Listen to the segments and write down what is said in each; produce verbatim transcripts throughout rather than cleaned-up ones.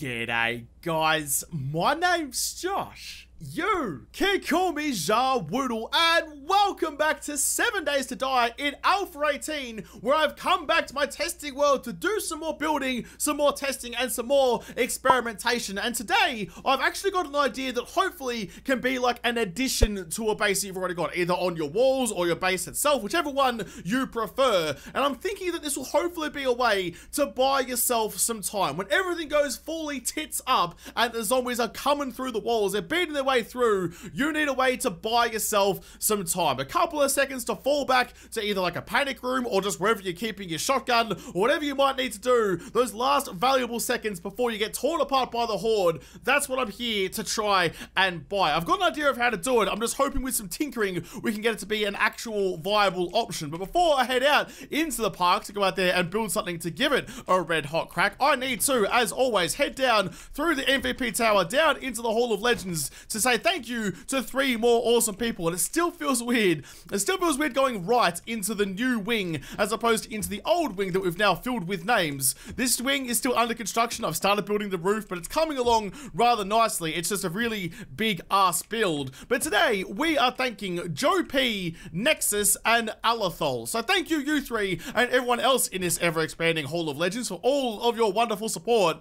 G'day guys, my name's Josh, you can call me Jawoodle, and welcome back to Seven Days to Die in Alpha eighteen, where I've come back to my testing world to do some more building, some more testing, and some more experimentation. And today, I've actually got an idea that hopefully can be like an addition to a base that you've already got, either on your walls or your base itself, whichever one you prefer. And I'm thinking that this will hopefully be a way to buy yourself some time. When everything goes fully tits up and the zombies are coming through the walls, they're beating their way through, you need a way to buy yourself some time. A couple of seconds to fall back to either like a panic room or just wherever you're keeping your shotgun, or whatever you might need to do, those last valuable seconds before you get torn apart by the horde. That's what I'm here to try and buy. I've got an idea of how to do it. I'm just hoping with some tinkering we can get it to be an actual viable option. But before I head out into the park to go out there and build something to give it a red hot crack, I need to, as always, head down through the M V P tower, down into the Hall of Legends, to say thank you to three more awesome people. And it still feels weird. It still feels weird going right into the new wing as opposed to into the old wing that we've now filled with names. This wing is still under construction. I've started building the roof, but it's coming along rather nicely. It's just a really big ass build. But today we are thanking Joe P, Nexus, and Alathol. So thank you, you three, and everyone else in this ever-expanding Hall of Legends for all of your wonderful support.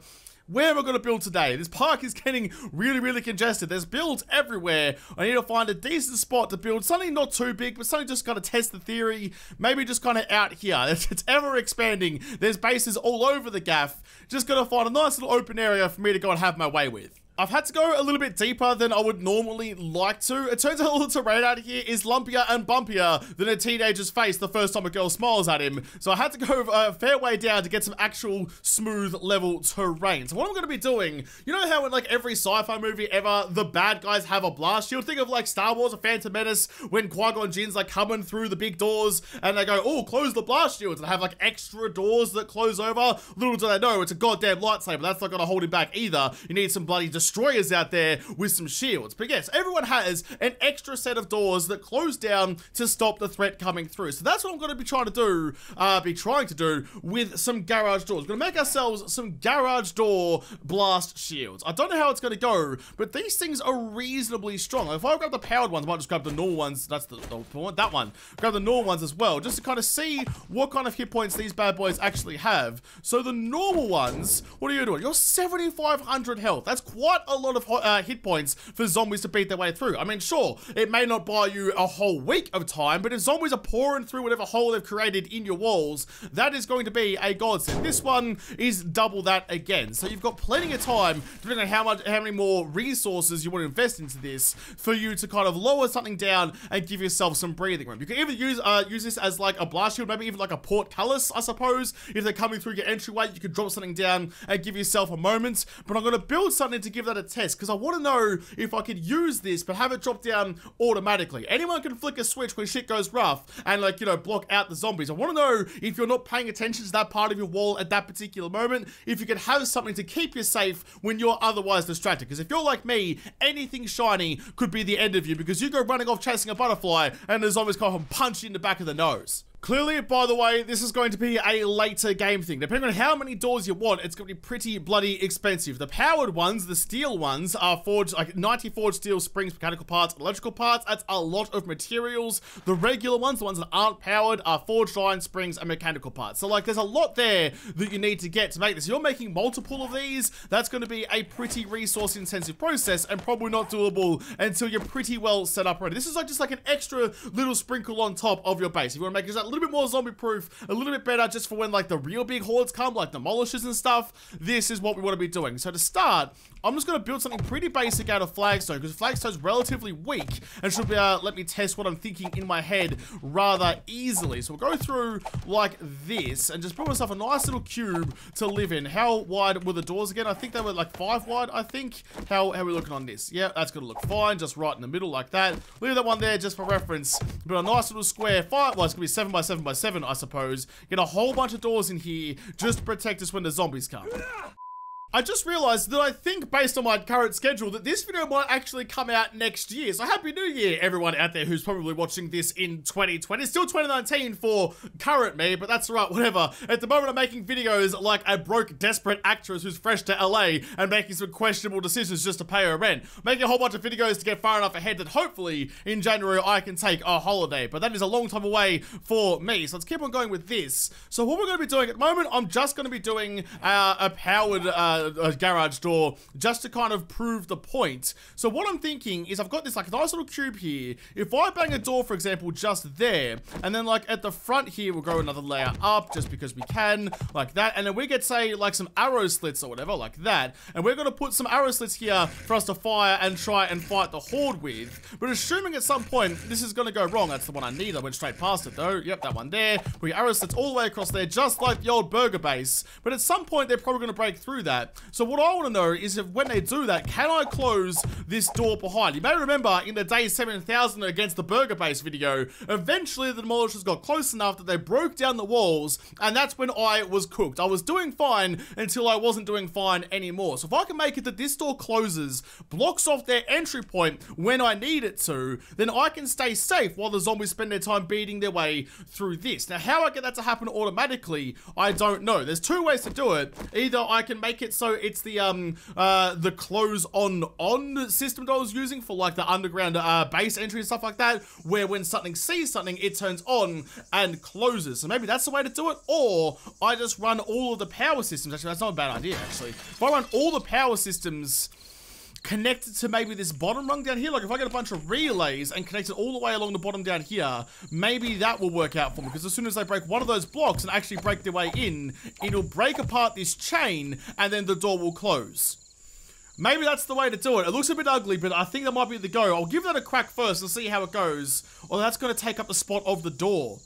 Where am I going to build today? This park is getting really, really congested. There's builds everywhere. I need to find a decent spot to build something not too big, but something just kind of test the theory. Maybe just kind of out here. It's, it's ever expanding. There's bases all over the gaff. Just got to find a nice little open area for me to go and have my way with. I've had to go a little bit deeper than I would normally like to. It turns out all the terrain out here is lumpier and bumpier than a teenager's face the first time a girl smiles at him. So I had to go a fair way down to get some actual smooth level terrain. So what I'm going to be doing, you know how in like every sci-fi movie ever, the bad guys have a blast shield? Think of like Star Wars or Phantom Menace when Qui-Gon Jinn's like coming through the big doors and they go, oh, close the blast shields. And they have like extra doors that close over. Little do they know, it's a goddamn lightsaber. That's not going to hold him back either. You need some bloody destruction destroyers out there with some shields. But yes, everyone has an extra set of doors that close down to stop the threat coming through. So that's what I'm going to be trying to do, uh, be trying to do with some garage doors. We're going to make ourselves some garage door blast shields. I don't know how it's going to go, but these things are reasonably strong. If I grab the powered ones, I might just grab the normal ones. That's the, the that one. Grab the normal ones as well, just to kind of see what kind of hit points these bad boys actually have. So the normal ones, what are you doing? You're seventy-five hundred health. That's quite a lot of uh, hit points for zombies to beat their way through. I mean, sure, it may not buy you a whole week of time, but if zombies are pouring through whatever hole they've created in your walls, that is going to be a godsend. This one is double that again. So you've got plenty of time, depending on how much, how many more resources you want to invest into this, for you to kind of lower something down and give yourself some breathing room. You can even use uh, use this as like a blast shield, maybe even like a portcullis, I suppose. If they're coming through your entryway, you could drop something down and give yourself a moment. But I'm going to build something to give that a test, because I want to know if I could use this but have it drop down automatically. Anyone can flick a switch when shit goes rough and, like, you know, block out the zombies. I want to know if you're not paying attention to that part of your wall at that particular moment, if you could have something to keep you safe when you're otherwise distracted. Because if you're like me, anything shiny could be the end of you, because you go running off chasing a butterfly and the zombies come and punch you in the back of the nose. Clearly, by the way, this is going to be a later game thing. Depending on how many doors you want, it's going to be pretty bloody expensive. The powered ones, the steel ones, are forged, like ninety forged steel springs, mechanical parts, electrical parts. That's a lot of materials. The regular ones, the ones that aren't powered, are forged iron springs and mechanical parts. So, like, there's a lot there that you need to get to make this. If you're making multiple of these, that's going to be a pretty resource-intensive process and probably not doable until you're pretty well set up already. This is like just like an extra little sprinkle on top of your base. If you want to make this a little bit more zombie proof, a little bit better just for when like the real big hordes come, like demolishers and stuff, this is what we want to be doing. So to start, I'm just going to build something pretty basic out of flagstone, because flagstone's relatively weak and should be, uh, let me test what I'm thinking in my head rather easily. So we'll go through like this and just build myself a nice little cube to live in. How wide were the doors again? I think they were like five wide, I think. How, how are we looking on this? Yeah, that's going to look fine, just right in the middle like that. Leave that one there just for reference. But a nice little square, five, well, it's going to be seven by seven by seven, I suppose. Get a whole bunch of doors in here just to protect us when the zombies come. I just realized that I think based on my current schedule that this video might actually come out next year. So happy new year, everyone out there who's probably watching this in twenty twenty. Still twenty nineteen for current me, but that's right, whatever. At the moment I'm making videos like a broke, desperate actress who's fresh to L A and making some questionable decisions just to pay her rent. Making a whole bunch of videos to get far enough ahead that hopefully in January I can take a holiday. But that is a long time away for me. So let's keep on going with this. So what we're going to be doing at the moment, I'm just going to be doing uh, a powered... Uh, a garage door just to kind of prove the point. So what I'm thinking is I've got this like nice little cube here. If I bang a door, for example, just there, and then like at the front here we'll grow another layer up just because we can, like that, and then we get, say, like some arrow slits or whatever like that, and we're going to put some arrow slits here for us to fire and try and fight the horde with. But assuming at some point this is going to go wrong. That's the one I need. I went straight past it though. Yep, that one there. We arrow slits all the way across there just like the old burger base, but at some point they're probably going to break through that. So what I want to know is if when they do that, can I close this door behind? You may remember in the day seven thousand against the burger base video, eventually the demolishers got close enough that they broke down the walls, and that's when I was cooked. I was doing fine until I wasn't doing fine anymore. So if I can make it that this door closes, blocks off their entry point when I need it to, then I can stay safe while the zombies spend their time beating their way through this. Now how I get that to happen automatically, I don't know. There's two ways to do it. Either I can make it so it's the um uh the close on on system that I was using for like the underground uh base entry and stuff like that, where when something sees something it turns on and closes. So maybe that's the way to do it. Or I just run all of the power systems. Actually, that's not a bad idea. Actually, if I run all the power systems connected to maybe this bottom rung down here, like if I get a bunch of relays and connect it all the way along the bottom down here, maybe that will work out for me, because as soon as they break one of those blocks and actually break their way in, it'll break apart this chain and then the door will close. Maybe that's the way to do it. It looks a bit ugly, but I think that might be the go. I'll give that a crack first and see how it goes. Although that's going to take up the spot of the door.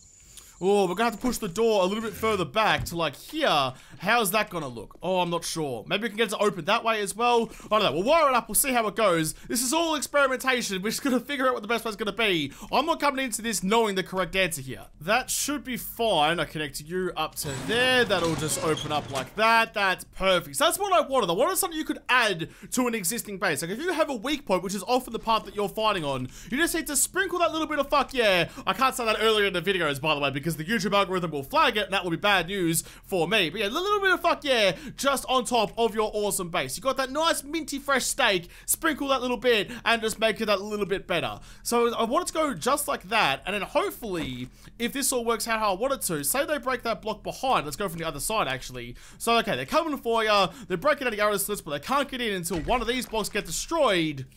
Oh, we're going to have to push the door a little bit further back to like here. How's that going to look? Oh, I'm not sure. Maybe we can get it to open that way as well. I don't know. We'll wire it up. We'll see how it goes. This is all experimentation. We're just going to figure out what the best way is going to be. I'm not coming into this knowing the correct answer here. That should be fine. I connect you up to there. That'll just open up like that. That's perfect. So that's what I wanted. I wanted something you could add to an existing base. Like if you have a weak point, which is often the part that you're fighting on, you just need to sprinkle that little bit of fuck yeah. I can't say that earlier in the videos, by the way, because the YouTube algorithm will flag it, and that will be bad news for me. But yeah, a little bit of fuck yeah just on top of your awesome base. You got that nice minty fresh steak, sprinkle that little bit and just make it that little bit better. So I want it to go just like that, and then hopefully if this all works out how I want it to, say they break that block behind. Let's go from the other side actually. So okay, they're coming for you, they're breaking out the arrow slits, but they can't get in until one of these blocks get destroyed.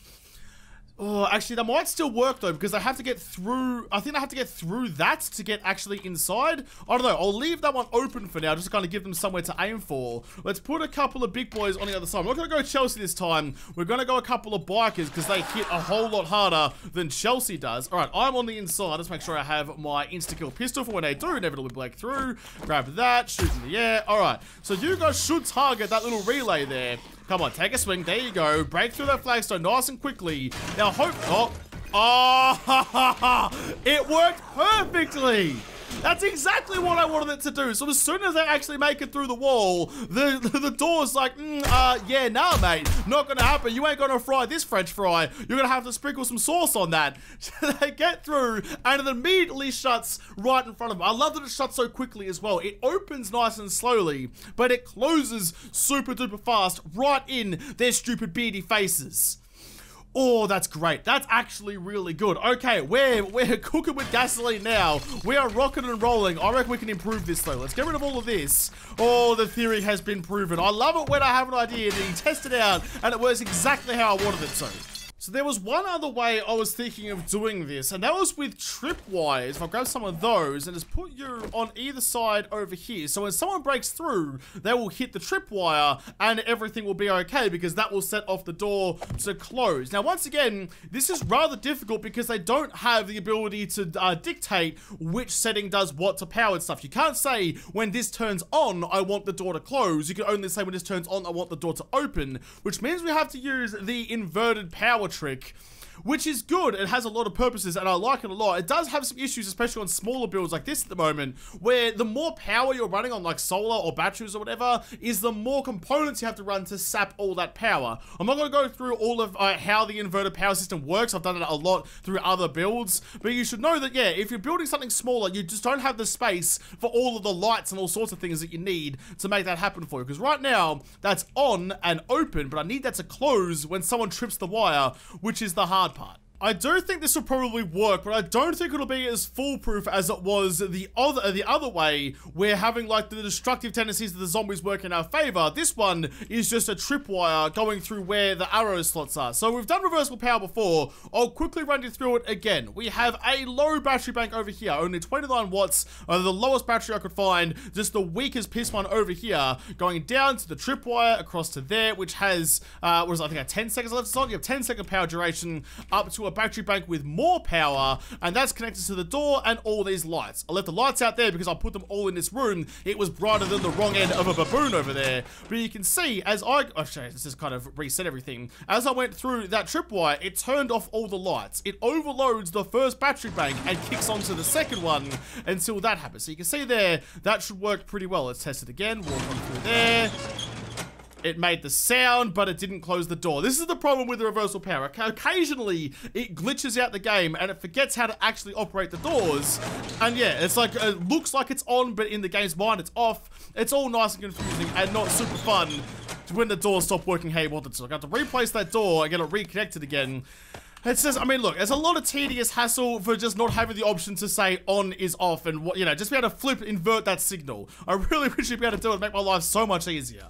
Oh, actually, that might still work, though, because I have to get through... I think I have to get through that to get actually inside. I don't know. I'll leave that one open for now, just to kind of give them somewhere to aim for. Let's put a couple of big boys on the other side. We're not going to go Chelsea this time. We're going to go a couple of bikers, because they hit a whole lot harder than Chelsea does. All right, I'm on the inside. Let's make sure I have my insta-kill pistol for when they do inevitably break through. Grab that. Shoot in the air. All right. So you guys should target that little relay there. Come on, take a swing. There you go. Break through that flagstone nice and quickly. Now, hope... Oh, oh it worked perfectly. That's exactly what I wanted it to do. So as soon as they actually make it through the wall, the the, the door's like, mm, uh, yeah, nah, mate, not gonna happen. You ain't gonna fry this French fry. You're gonna have to sprinkle some sauce on that. So they get through, and it immediately shuts right in front of them. I love that it shuts so quickly as well. It opens nice and slowly, but it closes super duper fast right in their stupid beady faces. Oh, that's great. That's actually really good. Okay, we're, we're cooking with gasoline now. We are rocking and rolling. I reckon we can improve this, though. Let's get rid of all of this. Oh, the theory has been proven. I love it when I have an idea and you test it out, and it works exactly how I wanted it to. So there was one other way I was thinking of doing this, and that was with tripwires. If I grab some of those and just put you on either side over here, so when someone breaks through, they will hit the tripwire and everything will be okay, because that will set off the door to close. Now, once again, this is rather difficult because they don't have the ability to uh, dictate which setting does what to powered stuff. You can't say when this turns on, I want the door to close. You can only say when this turns on, I want the door to open, which means we have to use the inverted power trick, which is good. It has a lot of purposes and I like it a lot. It does have some issues, especially on smaller builds like this at the moment, where the more power you're running on like solar or batteries or whatever is the more components you have to run to sap all that power. I'm not going to go through all of uh, how the inverter power system works. I've done it a lot through other builds, but you should know that, yeah, if you're building something smaller, you just don't have the space for all of the lights and all sorts of things that you need to make that happen for you, because right now that's on and open, but I need that to close when someone trips the wire, which is the hard part. I do think this will probably work, but I don't think it'll be as foolproof as it was the other the other way, where having like the destructive tendencies of the zombies work in our favor. This one is just a tripwire going through where the arrow slots are. So we've done reversible power before. I'll quickly run you through it again. We have a low battery bank over here, only twenty-nine watts, uh, the lowest battery I could find, just the weakest piss one over here, going down to the tripwire across to there, which has, uh, what is it, I think I have ten seconds left. So you have ten second power duration up to a battery bank with more power, and that's connected to the door and all these lights. I left the lights out there because I put them all in this room. It was brighter than the wrong end of a baboon over there. But you can see as I, oh, this is kind of reset everything. As I went through that tripwire, it turned off all the lights. It overloads the first battery bank and kicks onto the second one until that happens. So you can see there, that should work pretty well. Let's test it again. Walk on through there. It made the sound, but it didn't close the door. This is the problem with the reversal power. Occasionally, it glitches out the game and it forgets how to actually operate the doors. And yeah, it's like, it looks like it's on, but in the game's mind, it's off. It's all nice and confusing and not super fun when the doors stop working how you want them to. I have to replace that door and get it reconnected again. It's just, I mean, look, there's a lot of tedious hassle for just not having the option to say on is off and, what you know, just be able to flip, invert that signal. I really wish you'd be able to do it and make my life so much easier.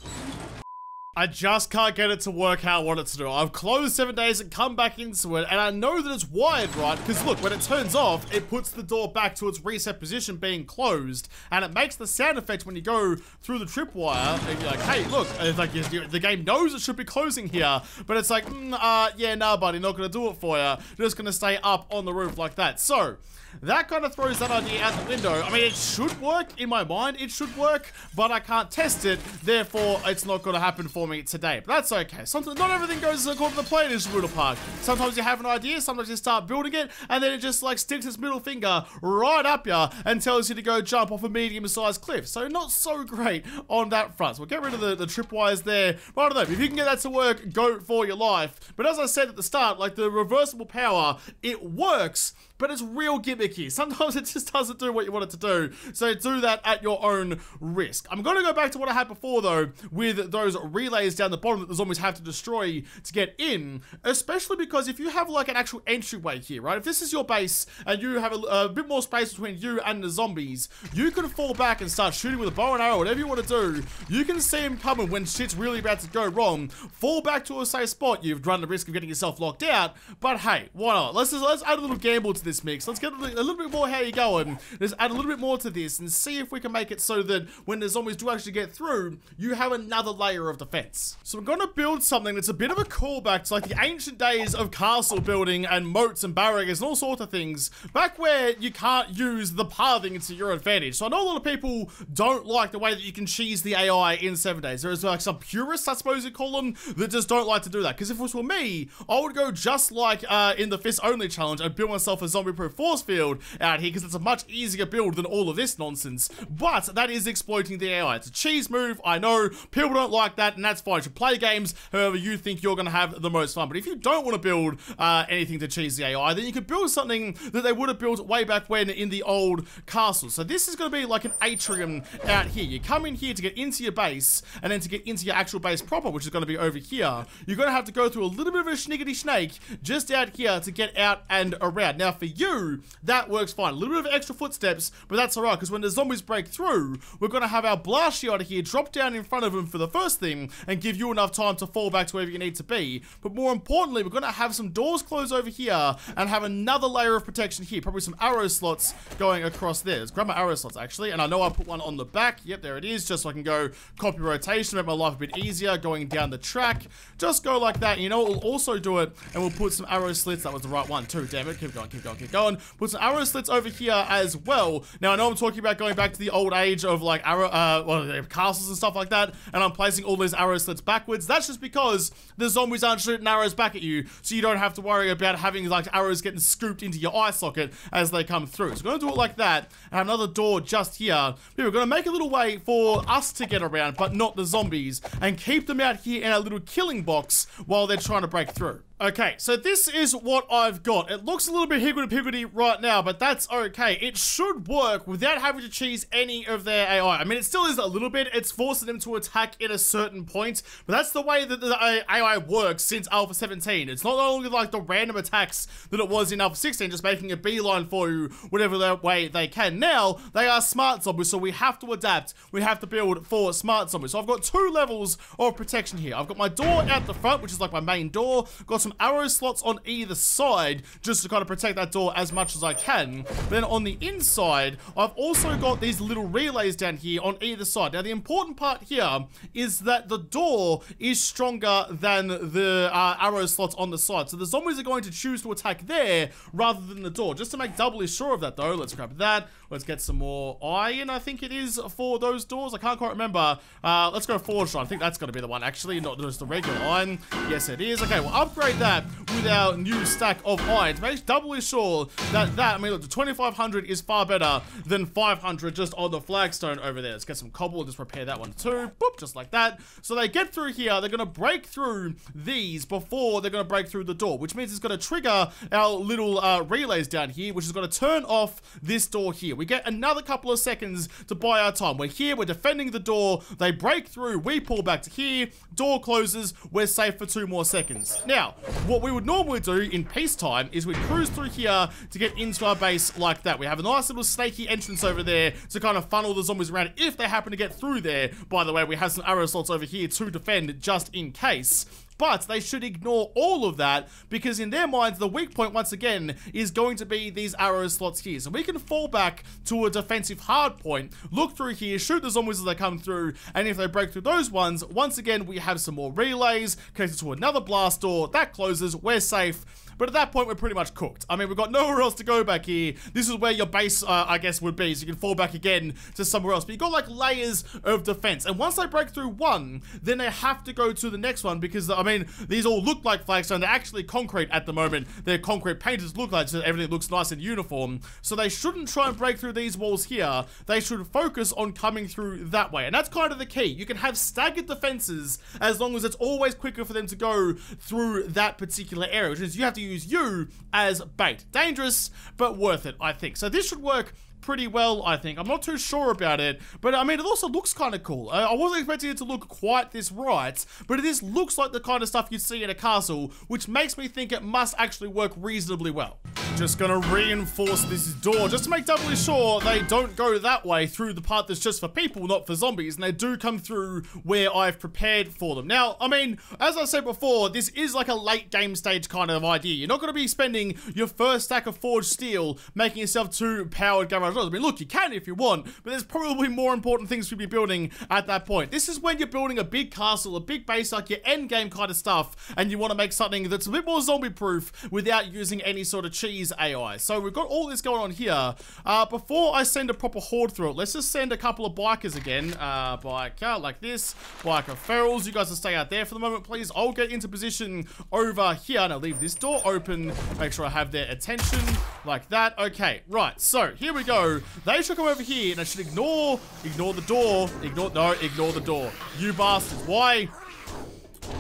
I just can't get it to work how I want it to do. I've closed seven days and come back into it, and I know that it's wired, right? Because look, when it turns off, it puts the door back to its reset position being closed, and it makes the sound effect when you go through the tripwire, and you're like, hey, look, it's like the game knows it should be closing here, but it's like, mm, uh, yeah, nah, buddy, not gonna do it for you. You're just gonna stay up on the roof like that. So, that kind of throws that idea out the window. I mean, it should work. In my mind, it should work, but I can't test it. Therefore, it's not going to happen for me today. But that's okay. Sometimes, not everything goes according to the plan in Jawoodle Park. Sometimes you have an idea, sometimes you start building it, and then it just, like, sticks its middle finger right up ya and tells you to go jump off a medium-sized cliff. So, not so great on that front. So, we'll get rid of the, the tripwires there. But I don't know. If you can get that to work, go for your life. But as I said at the start, like, the reversible power, it works, but it's real gimmicky. Sometimes it just doesn't do what you want it to do. So do that at your own risk. I'm going to go back to what I had before though, with those relays down the bottom that the zombies have to destroy to get in, especially because if you have like an actual entryway here, right? If this is your base and you have a, a bit more space between you and the zombies, you can fall back and start shooting with a bow and arrow, whatever you want to do. You can see them coming when shit's really about to go wrong. Fall back to a safe spot. You've run the risk of getting yourself locked out, but hey, why not? Let's just, let's add a little gamble to this mix. Let's get a little bit more how you're going. Let's add a little bit more to this and see if we can make it so that when the zombies do actually get through, you have another layer of defense. So we're going to build something that's a bit of a callback to like the ancient days of castle building and moats and barriers and all sorts of things, back where you can't use the pathing to your advantage. So I know a lot of people don't like the way that you can cheese the A I in seven days. There is like some purists, I suppose you call them, that just don't like to do that. Because if it was for me, I would go just like uh, in the Fist Only challenge and build myself a zombie-proof force field out here, because it's a much easier build than all of this nonsense. But that is exploiting the A I. It's a cheese move, I know. People don't like that, and that's fine. You should play games however you think you're going to have the most fun. But if you don't want to build uh, anything to cheese the A I, then you could build something that they would have built way back when in the old castle. So this is going to be like an atrium out here. You come in here to get into your base, and then to get into your actual base proper, which is going to be over here, you're going to have to go through a little bit of a sniggity snake just out here to get out and around. Now, for you, that works fine. A little bit of extra footsteps, but that's alright, because when the zombies break through, we're going to have our blast shield here drop down in front of them for the first thing, and give you enough time to fall back to wherever you need to be. But more importantly, we're going to have some doors close over here, and have another layer of protection here. Probably some arrow slots going across there. Let's grab my arrow slots, actually, and I know I put one on the back. Yep, there it is, just so I can go copy rotation, make my life a bit easier, going down the track. Just go like that, and you know, we'll also do it, and we'll put some arrow slits. That was the right one too, damn it. Keep going, keep going. can go and put some arrow slits over here as well. Now, I know I'm talking about going back to the old age of like arrow, uh, well, castles and stuff like that, and I'm placing all these arrow slits backwards. That's just because the zombies aren't shooting arrows back at you, so you don't have to worry about having like arrows getting scooped into your eye socket as they come through. So we're going to do it like that, and have another door just here. We're going to make a little way for us to get around, but not the zombies, and keep them out here in our little killing box while they're trying to break through. Okay, so this is what I've got. It looks a little bit higgledy-piggledy right now, but that's okay. It should work without having to cheese any of their A I. I mean, it still is a little bit. It's forcing them to attack at a certain point, but that's the way that the A I works since Alpha seventeen. It's not only like the random attacks that it was in Alpha sixteen, just making a beeline for you whatever way they can. Now, they are smart zombies, so we have to adapt. We have to build for smart zombies. So I've got two levels of protection here. I've got my door out the front, which is like my main door. Got some arrow slots on either side just to kind of protect that door as much as I can. Then on the inside, I've also got these little relays down here on either side. Now, the important part here is that the door is stronger than the uh, arrow slots on the side. So the zombies are going to choose to attack there rather than the door. Just to make doubly sure of that, though, let's grab that. Let's get some more iron, I think it is, for those doors. I can't quite remember. Uh, let's go forged iron. I think that's going to be the one, actually, not just the regular iron. Yes, it is. Okay, well, upgrade that with our new stack of iron to make doubly sure that that, I mean, look, the twenty-five hundred is far better than five hundred just on the flagstone over there. Let's get some cobble and just repair that one too. Boop, just like that. So they get through here. They're going to break through these before they're going to break through the door, which means it's going to trigger our little uh, relays down here, which is going to turn off this door here. We get another couple of seconds to buy our time. We're here. We're defending the door. They break through. We pull back to here. Door closes. We're safe for two more seconds. Now, what we would normally do in peacetime is we cruise through here to get into our base like that. We have a nice little snaky entrance over there to kind of funnel the zombies around if they happen to get through there. By the way, we have some arrow slots over here to defend just in case. But they should ignore all of that because in their minds, the weak point, once again, is going to be these arrow slots here. So we can fall back to a defensive hard point, look through here, shoot the zombies as they come through, and if they break through those ones, once again, we have some more relays, connected to another blast door, that closes, we're safe. But at that point, we're pretty much cooked. I mean, we've got nowhere else to go back here. This is where your base, uh, I guess, would be. So you can fall back again to somewhere else. But you've got, like, layers of defense. And once they break through one, then they have to go to the next one because, I mean, these all look like flagstone. They're actually concrete at the moment. They're concrete painters look like, so everything looks nice and uniform. So they shouldn't try and break through these walls here. They should focus on coming through that way. And that's kind of the key. You can have staggered defenses as long as it's always quicker for them to go through that particular area, which is you have to use you as bait. Dangerous, but worth it, I think. So this should work pretty well, I think. I'm not too sure about it, but I mean, it also looks kind of cool. I, I wasn't expecting it to look quite this right, but this looks like the kind of stuff you'd see in a castle, which makes me think it must actually work reasonably well. Just gonna reinforce this door just to make doubly sure they don't go that way through the part that's just for people, not for zombies, and they do come through where I've prepared for them. Now, I mean, as I said before, this is like a late game stage kind of idea. You're not gonna be spending your first stack of forged steel making yourself two powered garage doors. I mean, look, you can if you want, but there's probably more important things to be building at that point. This is when you're building a big castle, a big base, like your end game kind of stuff, and you want to make something that's a bit more zombie proof without using any sort of cheese A I. So we've got all this going on here. Uh, before I send a proper horde through it, let's just send a couple of bikers again. Uh, biker like this, biker ferals. You guys will stay out there for the moment, please. I'll get into position over here and I'll leave this door open. Make sure I have their attention like that. Okay, right. So here we go. They should come over here and I should ignore, ignore the door, ignore, no, ignore the door. You bastards. Why?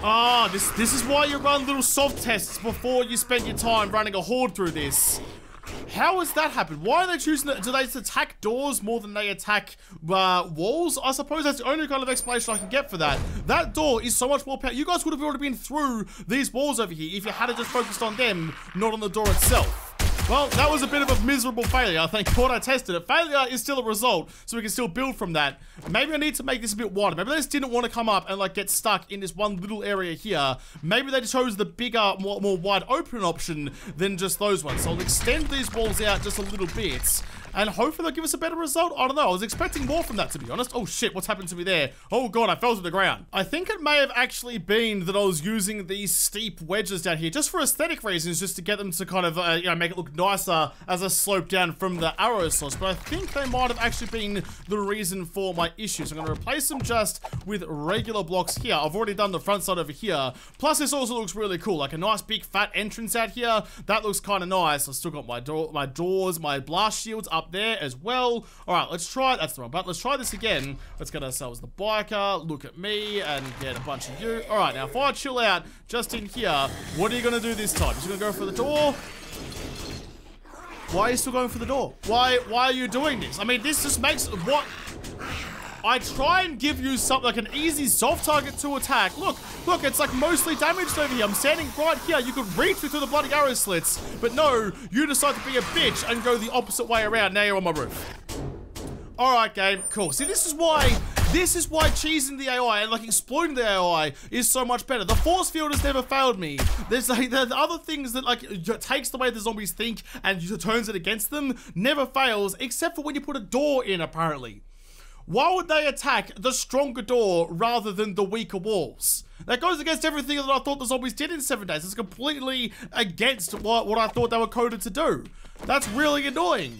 Ah, this this is why you run little soft tests before you spend your time running a horde through this. How has that happened? Why are they choosing to, do they attack doors more than they attack uh, walls? I suppose that's the only kind of explanation I can get for that. That door is so much more powerful. You guys would have already been through these walls over here if you had just focused on them, not on the door itself. Well, that was a bit of a miserable failure. Thank God I tested it. Failure is still a result, so we can still build from that. Maybe I need to make this a bit wider. Maybe they just didn't want to come up and, like, get stuck in this one little area here. Maybe they chose the bigger, more, more wide open option than just those ones. So I'll extend these walls out just a little bit. and hopefully they'll give us a better result. I don't know. I was expecting more from that, to be honest. Oh shit, what's happened to me there? Oh god, I fell to the ground. I think it may have actually been that I was using these steep wedges down here just for aesthetic reasons, just to get them to kind of, uh, you know, make it look nicer as I slope down from the arrow source. But I think they might have actually been the reason for my issues. I'm going to replace them just with regular blocks here. I've already done the front side over here. Plus, this also looks really cool, like a nice big fat entrance out here. That looks kind of nice. I've still got my door, my doors, my blast shields up there as well. All right, let's try it. That's the wrong button. Let's try this again. Let's get ourselves the biker. Look at me and get a bunch of you. All right, now if I chill out just in here, what are you going to do this time? Just going to go for the door. Why are you still going for the door? Why? Why are you doing this? I mean, this just makes what. I try and give you something like an easy soft target to attack. Look, look, it's like mostly damaged over here. I'm standing right here. You could reach me through the bloody arrow slits, but no, you decide to be a bitch and go the opposite way around. Now you're on my roof. All right, game, cool. See, this is why. This is why cheesing the A I and like exploiting the A I is so much better. The force field has never failed me. There's like the other things that like takes the way the zombies think and turns it against them never fails, except for when you put a door in, apparently. Why would they attack the stronger door rather than the weaker walls? That goes against everything that I thought the zombies did in Seven Days. It's completely against what, what I thought they were coded to do. That's really annoying.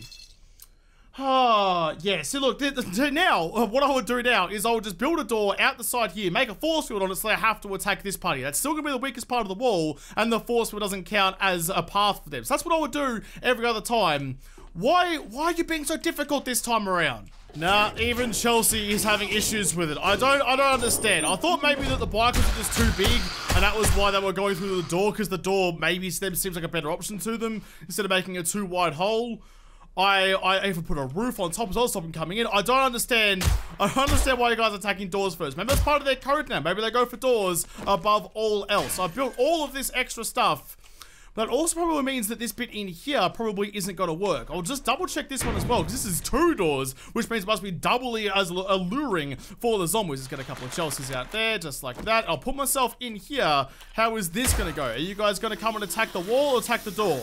Ah, yeah. See, look, th th now, what I would do now is I would just build a door out the side here, make a force field on it so they have to attack this party. That's still going to be the weakest part of the wall, and the force field doesn't count as a path for them. So that's what I would do every other time. Why, why are you being so difficult this time around? Nah, even Chelsea is having issues with it. I don't, I don't understand. I thought maybe that the bikers were just too big, and that was why they were going through the door, because the door maybe seems like a better option to them instead of making a too wide hole. I, I even put a roof on top as well, stop them coming in. I don't understand. I don't understand why you guys are attacking doors first. Maybe that's part of their code now. Maybe they go for doors above all else. I built all of this extra stuff. That also probably means that this bit in here probably isn't going to work. I'll just double check this one as well, because this is two doors, which means it must be doubly as alluring for the zombies. Let's get a couple of Chelseas out there, just like that. I'll put myself in here. How is this going to go? Are you guys going to come and attack the wall or attack the door?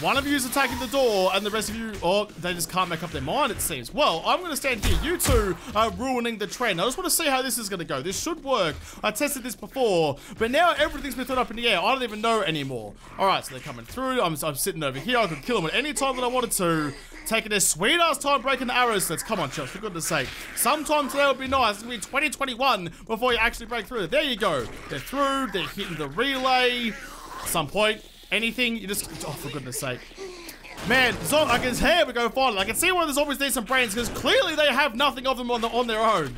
One of you is attacking the door, and the rest of you, oh, they just can't make up their mind, it seems. Well, I'm going to stand here. You two are ruining the trend. I just want to see how this is going to go. This should work. I tested this before, but now everything's been thrown up in the air. I don't even know anymore. All right, so they're coming through. I'm, I'm sitting over here. I could kill them at any time that I wanted to. Taking their sweet-ass time breaking the arrow slits. Come on, Chelsea, for goodness sake. Sometime today would be nice. It's going to be twenty twenty-one before you actually break through. There you go. They're through. They're hitting the relay at some point. Anything, you just, oh, for goodness sake. Man, so I can, here we go, finally. I can see why the zombies need some brains, because clearly they have nothing of them on, the, on their own.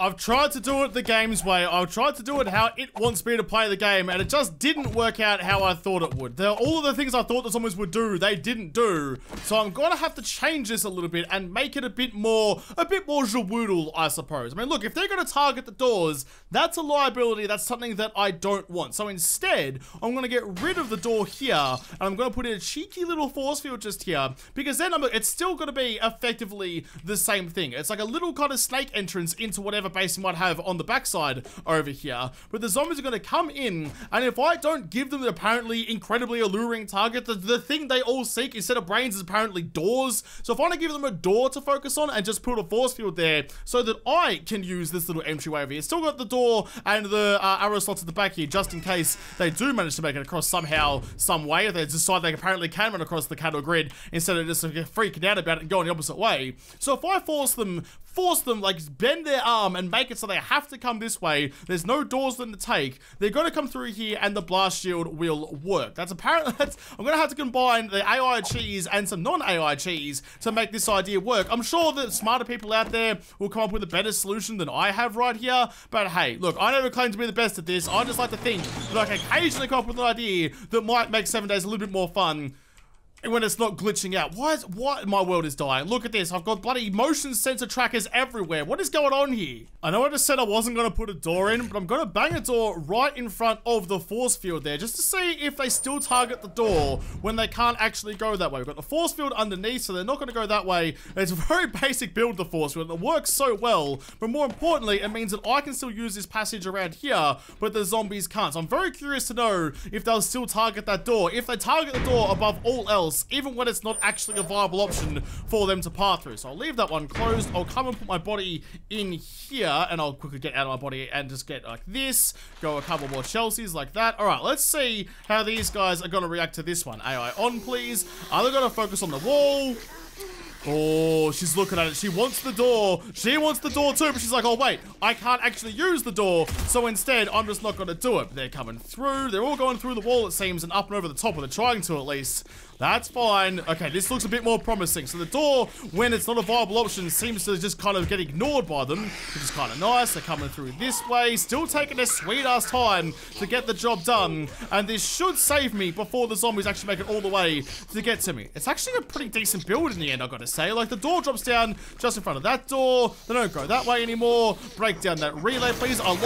I've tried to do it the game's way. I've tried to do it how it wants me to play the game, and it just didn't work out how I thought it would. The, all of the things I thought the zombies would do, they didn't do. So I'm gonna have to change this a little bit and make it a bit more, a bit more Jawoodle, I suppose. I mean, look, if they're gonna target the doors, that's a liability. That's something that I don't want. So instead, I'm gonna get rid of the door here, and I'm gonna put in a cheeky little force field just here, because then I'm, it's still gonna be effectively the same thing. It's like a little kind of snake entrance into whatever base you might have on the backside over here, but the zombies are going to come in, and if I don't give them the apparently incredibly alluring target, the, the thing they all seek instead of brains is apparently doors. So if I want to give them a door to focus on and just put a force field there so that I can use this little entryway over here, still got the door and the uh, arrow slots at the back here just in case they do manage to make it across somehow, some way, if they decide they apparently can run across the cattle grid instead of just like, freaking out about it and going the opposite way. So if I force them, force them like bend their arm and make it so they have to come this way. There's no doors for them to take. They're going to come through here and the blast shield will work. That's apparently, that's, I'm going to have to combine the A I cheese and some non-A I cheese to make this idea work. I'm sure that smarter people out there will come up with a better solution than I have right here, but hey, look, I never claim to be the best at this. I just like to think that I can occasionally come up with an idea that might make Seven Days a little bit more fun. And when it's not glitching out. Why is, why, my world is dying. Look at this. I've got bloody motion sensor trackers everywhere. What is going on here? I know I just said I wasn't going to put a door in, but I'm going to bang a door right in front of the force field there, just to see if they still target the door when they can't actually go that way. We've got the force field underneath, so they're not going to go that way. It's a very basic build, the force field. It works so well, but more importantly, it means that I can still use this passage around here, but the zombies can't. So I'm very curious to know if they'll still target that door. If they target the door above all else, else, even when it's not actually a viable option for them to path through. So I'll leave that one closed. I'll come and put my body in here, and I'll quickly get out of my body and just get like this. Go a couple more Chelseas like that. All right, let's see how these guys are going to react to this one. A I on, please. Are they going to focus on the wall? Oh, she's looking at it. She wants the door. She wants the door too, but she's like, oh, wait, I can't actually use the door. So instead, I'm just not going to do it. They're coming through. They're all going through the wall, it seems, and up and over the top, or they're trying to at least. That's fine. Okay, this looks a bit more promising. So the door, when it's not a viable option, seems to just kind of get ignored by them, which is kind of nice. They're coming through this way, still taking their sweet-ass time to get the job done. And this should save me before the zombies actually make it all the way to get to me. It's actually a pretty decent build in the end, I've got to say. Like, the door drops down just in front of that door. They don't go that way anymore. Break down that relay, please. Oh,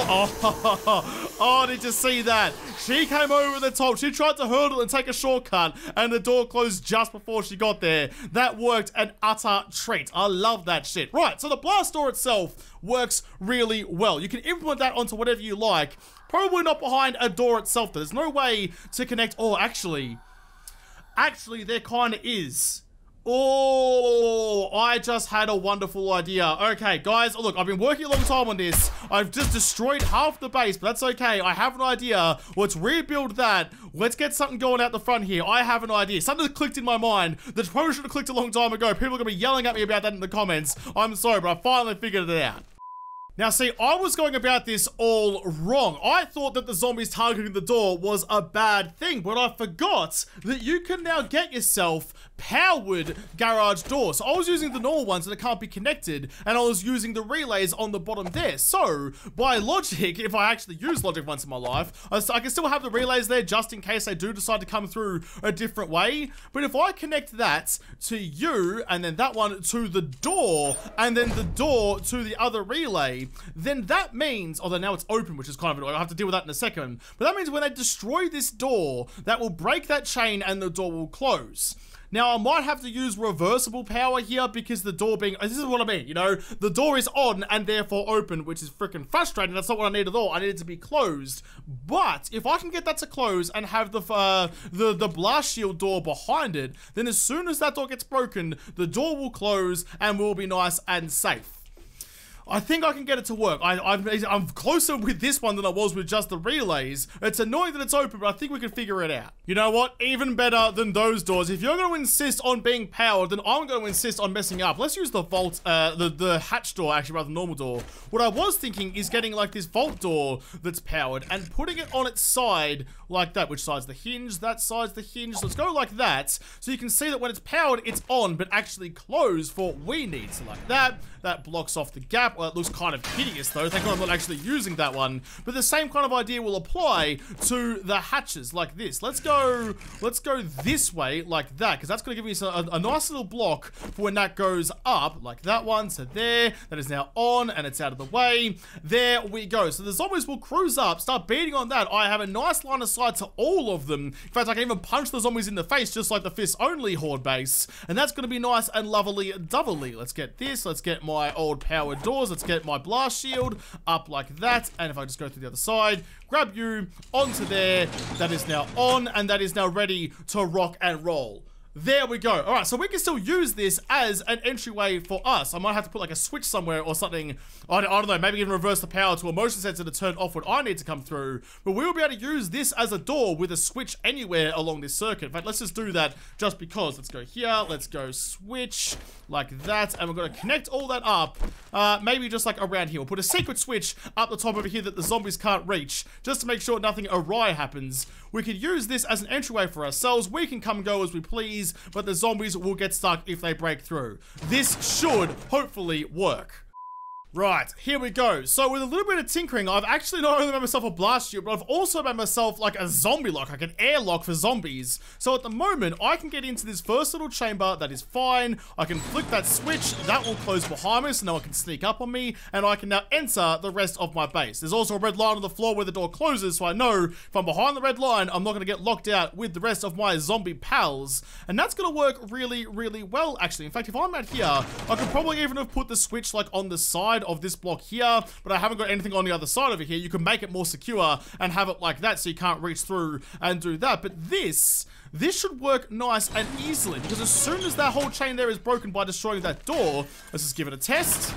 oh, oh, did you see that? She came over the top. She tried to hurdle and take a shortcut, and the door closed just before she got there. That worked an utter treat. I love that shit. Right, so the blast door itself works really well. You can implement that onto whatever you like. Probably not behind a door itself, though. There's no way to connect. Oh, actually, actually, there kind of is. Oh, I just had a wonderful idea. Okay, guys, look, I've been working a long time on this. I've just destroyed half the base, but that's okay. I have an idea. Let's rebuild that. Let's get something going out the front here. I have an idea. Something that clicked in my mind that probably should have clicked a long time ago. People are going to be yelling at me about that in the comments. I'm sorry, but I finally figured it out. Now, see, I was going about this all wrong. I thought that the zombies targeting the door was a bad thing, but I forgot that you can now get yourself powered garage doors. So I was using the normal ones that can't be connected, and I was using the relays on the bottom there. So, by logic, if I actually use logic once in my life, I can still have the relays there just in case they do decide to come through a different way. But if I connect that to you, and then that one to the door, and then the door to the other relay, then that means, although now it's open, which is kind of, I'll have to deal with that in a second, but that means when they destroy this door, that will break that chain and the door will close. Now, I might have to use reversible power here because the door being... This is what I mean, you know? The door is on and therefore open, which is freaking frustrating. That's not what I need at all. I need it to be closed. But if I can get that to close and have the, uh, the, the blast shield door behind it, then as soon as that door gets broken, the door will close and we'll be nice and safe. I think I can get it to work. I, I'm, I'm closer with this one than I was with just the relays. It's annoying that it's open, but I think we can figure it out. You know what? Even better than those doors. If you're going to insist on being powered, then I'm going to insist on messing up. Let's use the vault, uh, the, the hatch door, actually, rather than normal door. What I was thinking is getting, like, this vault door that's powered and putting it on its side like that. Which side's the hinge? That side's the hinge. So let's go like that. So you can see that when it's powered, it's on, but actually closed for what we need. So like that. That blocks off the gap. Well, it looks kind of hideous, though. Thank God I'm not actually using that one. But the same kind of idea will apply to the hatches, like this. Let's go let's go this way, like that, because that's going to give me a, a nice little block for when that goes up, like that one. So there, that is now on, and it's out of the way. There we go. So the zombies will cruise up, start beating on that. I have a nice line of sight to all of them. In fact, I can even punch the zombies in the face, just like the fist-only horde base. And that's going to be nice and lovely doubly. Let's get this. Let's get my old power door. Let's get my blast shield up like that, and if I just go through the other side, grab you onto there, that is now on, and that is now ready to rock and roll. There we go. All right, so we can still use this as an entryway for us. I might have to put like a switch somewhere or something. I don't, I don't know, maybe even reverse the power to a motion sensor to turn off when I need to come through. But we'll be able to use this as a door with a switch anywhere along this circuit. In fact, let's just do that just because. Let's go here. Let's go switch like that. And we're going to connect all that up. Uh, maybe just like around here. We'll put a secret switch up the top over here that the zombies can't reach, just to make sure nothing awry happens. We could use this as an entryway for ourselves. We can come and go as we please, but the zombies will get stuck if they break through. This should hopefully work. Right, here we go. So with a little bit of tinkering, I've actually not only made myself a blast shield, but I've also made myself like a zombie lock, like an airlock for zombies. So at the moment, I can get into this first little chamber. That is fine. I can flick that switch. That will close behind me, so no one can sneak up on me. And I can now enter the rest of my base. There's also a red line on the floor where the door closes, so I know if I'm behind the red line, I'm not going to get locked out with the rest of my zombie pals. And that's going to work really, really well, actually. In fact, if I'm out here, I could probably even have put the switch like on the side side of this block here, but I haven't got anything on the other side over here. You can make it more secure and have it like that so you can't reach through and do that. But this... This should work nice and easily, because as soon as that whole chain there is broken by destroying that door, let's just give it a test.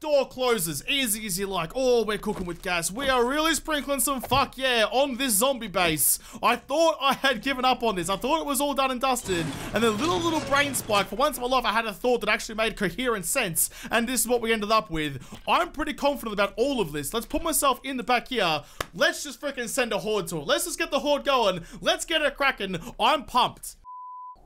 Door closes. Easy, easy like. Oh, we're cooking with gas. We are really sprinkling some fuck yeah on this zombie base. I thought I had given up on this. I thought it was all done and dusted. And then little, little brain spike. For once in my life, I had a thought that actually made coherent sense. And this is what we ended up with. I'm pretty confident about all of this. Let's put myself in the back here. Let's just freaking send a horde to it. Let's just get the horde going. Let's get it cracking. I'm pumped.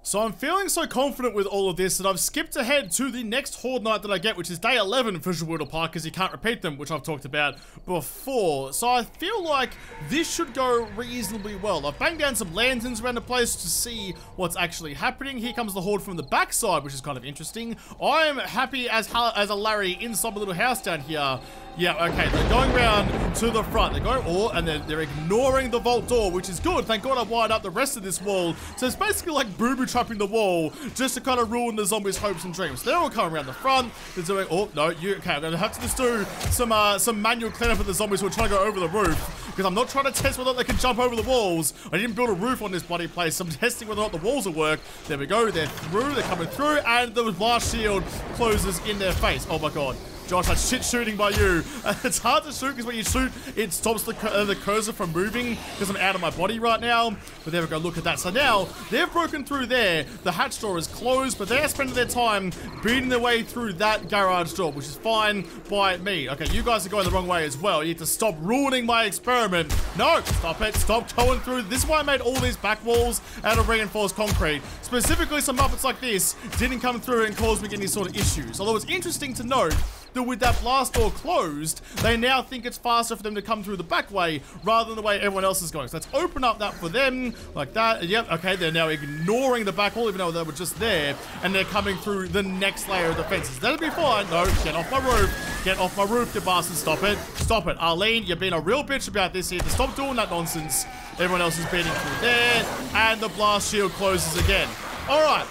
So I'm feeling so confident with all of this that I've skipped ahead to the next horde night that I get, which is day eleven for Jawoodle Park, because you can't repeat them, which I've talked about before. So I feel like this should go reasonably well. I've banged down some lanterns around the place to see what's actually happening. Here comes the horde from the backside, which is kind of interesting. I'm happy as as a Larry inside my little house down here. Yeah, okay, they're going round to the front. They're going, oh, and they're, they're ignoring the vault door, which is good. Thank God I wired up the rest of this wall. So it's basically like boo-boo trapping the wall just to kind of ruin the zombies' hopes and dreams. They're all coming around the front. They're doing, oh, no, you, okay, I'm going to have to just do some uh, some manual cleanup of the zombies who are trying to go over the roof, because I'm not trying to test whether they can jump over the walls. I didn't build a roof on this bloody place, so I'm testing whether or not the walls will work. There we go, they're through, they're coming through, and the blast shield closes in their face. Oh, my God. Josh, that's shit shooting by you. Uh, it's hard to shoot because when you shoot, it stops the, uh, the cursor from moving because I'm out of my body right now. But there we go, look at that. So now, they've broken through there. The hatch door is closed, but they're spending their time beating their way through that garage door, which is fine by me. Okay, you guys are going the wrong way as well. You need to stop ruining my experiment. No, stop it. Stop going through. This is why I made all these back walls out of reinforced concrete. Specifically, some Muppets like this didn't come through and cause me any sort of issues. Although it's interesting to note that with that blast door closed, they now think it's faster for them to come through the back way rather than the way everyone else is going. So let's open up that for them, like that. Yep, okay, they're now ignoring the back wall, even though they were just there, and they're coming through the next layer of the fences. That'll be fine. No, get off my roof. Get off my roof, you bastard. Stop it. Stop it. Arlene, you've been a real bitch about this here. Stop doing that nonsense. Everyone else is beating through there, and the blast shield closes again. All right.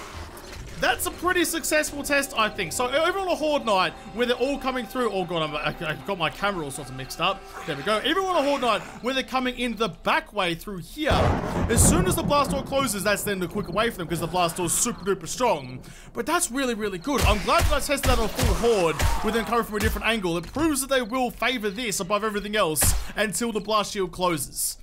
That's a pretty successful test, I think. So over on a horde night, where they're all coming through, oh god, I'm, I, I got my camera all sorts of mixed up. There we go. Even on a horde night, where they're coming in the back way through here, as soon as the blast door closes, that's then the quicker way for them because the blast door's super duper strong. But that's really, really good. I'm glad that I tested that on a full horde with them coming from a different angle. It proves that they will favor this above everything else until the blast shield closes.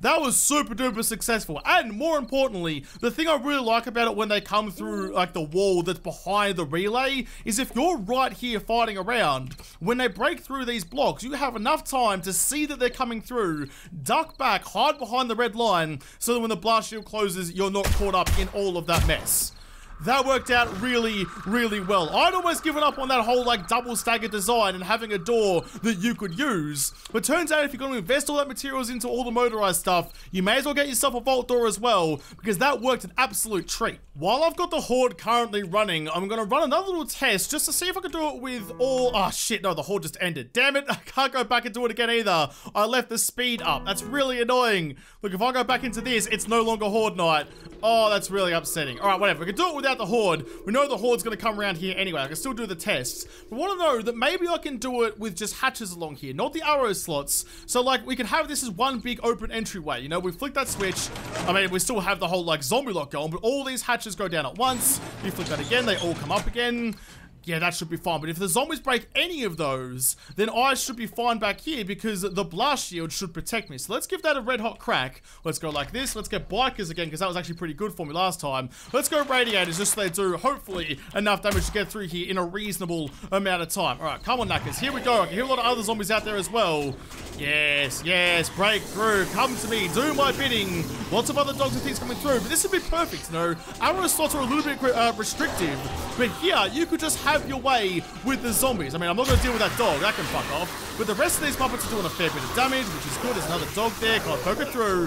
That was super duper successful. And more importantly, the thing I really like about it when they come through like the wall that's behind the relay is if you're right here fighting around, when they break through these blocks, you have enough time to see that they're coming through, duck back, hide behind the red line, so that when the blast shield closes, you're not caught up in all of that mess. That worked out really, really well. I'd almost given up on that whole like double staggered design and having a door that you could use. But turns out if you're going to invest all that materials into all the motorized stuff, you may as well get yourself a vault door as well, because that worked an absolute treat. While I've got the horde currently running, I'm going to run another little test just to see if I can do it with all... Oh shit, no, the horde just ended. Damn it, I can't go back and do it again either. I left the speed up. That's really annoying. Look, if I go back into this, it's no longer horde night. Oh, that's really upsetting. All right, whatever. We can do it without the horde. We know the horde's going to come around here anyway. I can still do the tests. But I want to know that maybe I can do it with just hatches along here, not the arrow slots. So, like, we can have this as one big open entryway. You know, we flick that switch. I mean, we still have the whole, like, zombie lock going, but all these hatches go down at once. You flick that again, they all come up again. Yeah, that should be fine. But if the zombies break any of those, then I should be fine back here because the blast shield should protect me. So let's give that a red hot crack. Let's go like this. Let's get bikers again because that was actually pretty good for me last time. Let's go radiators just so they do, hopefully, enough damage to get through here in a reasonable amount of time. All right, come on, knackers. Here we go. I can hear a lot of other zombies out there as well. Yes, yes. Break through. Come to me. Do my bidding. Lots of other dogs and things coming through. But this would be perfect, you know. Arrow slots are a little bit uh, restrictive. But here, you could just have... have your way with the zombies. I mean, I'm not going to deal with that dog. That can fuck off. But the rest of these puppets are doing a fair bit of damage, which is good. There's another dog there. Can't poke it through.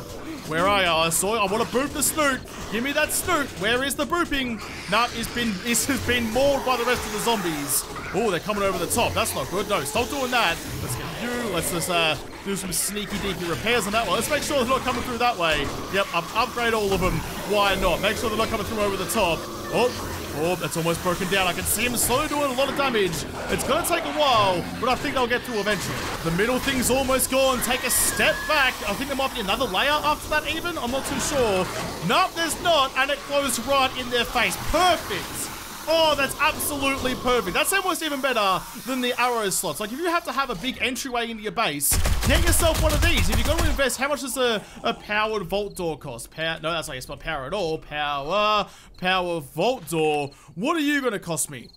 Where are you? I saw it. I want to boop the snoot. Give me that snoot. Where is the booping? Nah, it's been, it's has been mauled by the rest of the zombies. Oh, they're coming over the top. That's not good. No, stop doing that. Let's get you. Let's just, uh... do some sneaky deaky repairs on that one. Let's make sure they're not coming through that way. Yep, up upgrade all of them. Why not? Make sure they're not coming through over the top. Oh, Oh, that's almost broken down. I can see him slowly doing a lot of damage. It's going to take a while, but I think I'll get through eventually. The middle thing's almost gone. Take a step back. I think there might be another layer after that even. I'm not too sure. Nope, there's not. And it goes right in their face. Perfect. Oh, that's absolutely perfect. That's almost even better than the arrow slots. Like, if you have to have a big entryway into your base, get yourself one of these. If you're going to invest, how much does a, a powered vault door cost? Power, no, that's like it's not power at all. Power, power vault door. What are you going to cost me?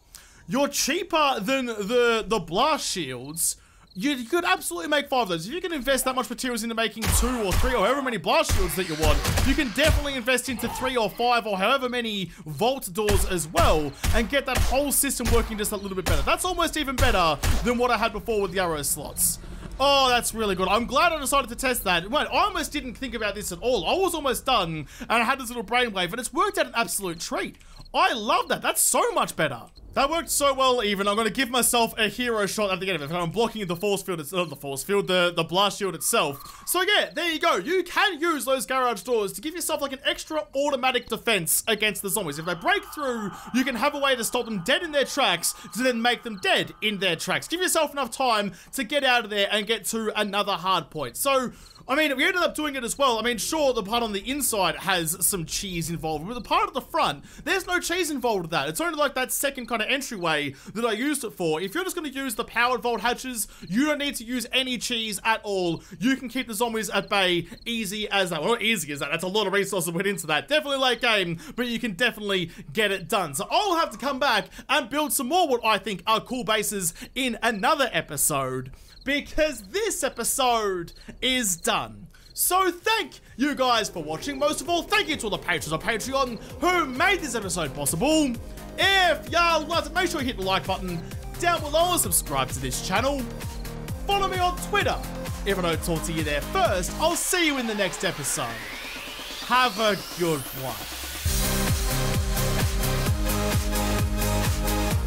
You're cheaper than the, the blast shields. You, you could absolutely make five of those. If you can invest that much materials into making two or three or however many blast shields that you want, you can definitely invest into three or five or however many vault doors as well and get that whole system working just a little bit better. That's almost even better than what I had before with the arrow slots. Oh, that's really good. I'm glad I decided to test that. Wait, I almost didn't think about this at all. I was almost done, and I had this little brainwave, and it's worked out an absolute treat. I love that. That's so much better. That worked so well, even. I'm going to give myself a hero shot at the end of it. I'm blocking the force field. It's not the force field, the, the blast shield itself. So, yeah, there you go. You can use those garage doors to give yourself, like, an extra automatic defense against the zombies. If they break through, you can have a way to stop them dead in their tracks to then make them dead in their tracks. Give yourself enough time to get out of there and get to another hard point. So, I mean, we ended up doing it as well. I mean, sure, the part on the inside has some cheese involved, but the part at the front, there's no cheese involved with that. It's only like that second kind of entryway that I used it for. If you're just going to use the powered vault hatches, you don't need to use any cheese at all. You can keep the zombies at bay easy as that. Well, not easy as that. That's a lot of resources went into that. Definitely late game, but you can definitely get it done. So I'll have to come back and build some more what I think are cool bases in another episode, because this episode is done. So thank you guys for watching. Most of all, thank you to all the patrons on Patreon who made this episode possible. If y'all liked it, make sure you hit the like button down below and subscribe to this channel. Follow me on Twitter. If I don't talk to you there first, I'll see you in the next episode. Have a good one.